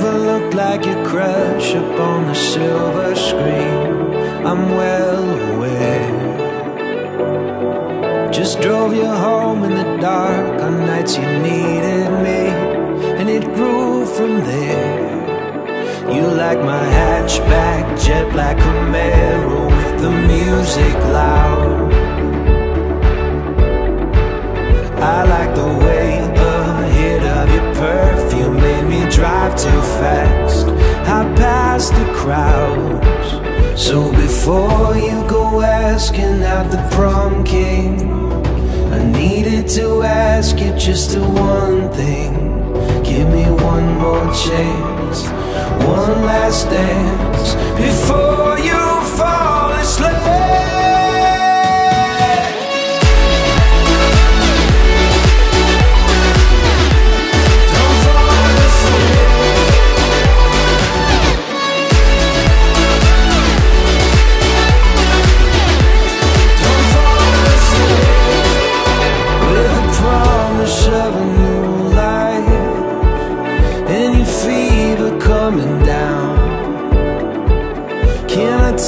never looked like your crush upon the silver screen. I'm well aware. Just drove you home in the dark on nights you needed me, and it grew from there. You like my hatchback, jet black Camaro with the music loud. I like the way the hit of your perfume made me drive too fast. I passed the crowds. So before you go asking out the prom king, I needed to ask you just the one thing. Give me one more chance, one last dance before you fall asleep.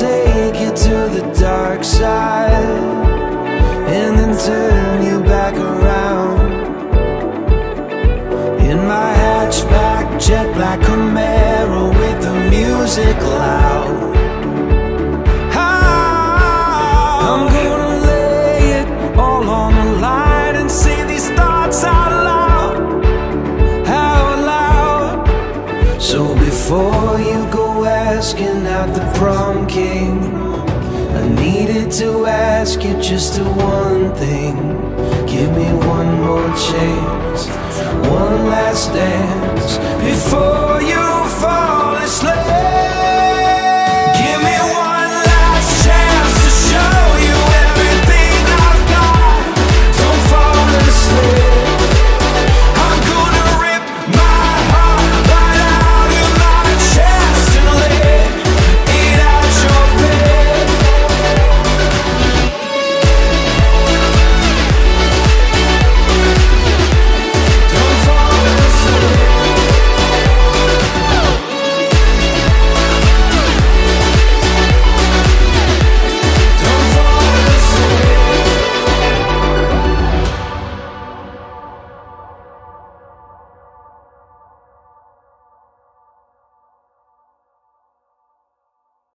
Take you to the dark side and then turn you back around. In my hatchback, jet black Camaro with the music loud, I'm gonna lay it all on the line and say these thoughts out loud, out loud. So before you go asking out the prom king, I needed to ask you just the one thing. Give me one more chance, one last dance before you fall asleep.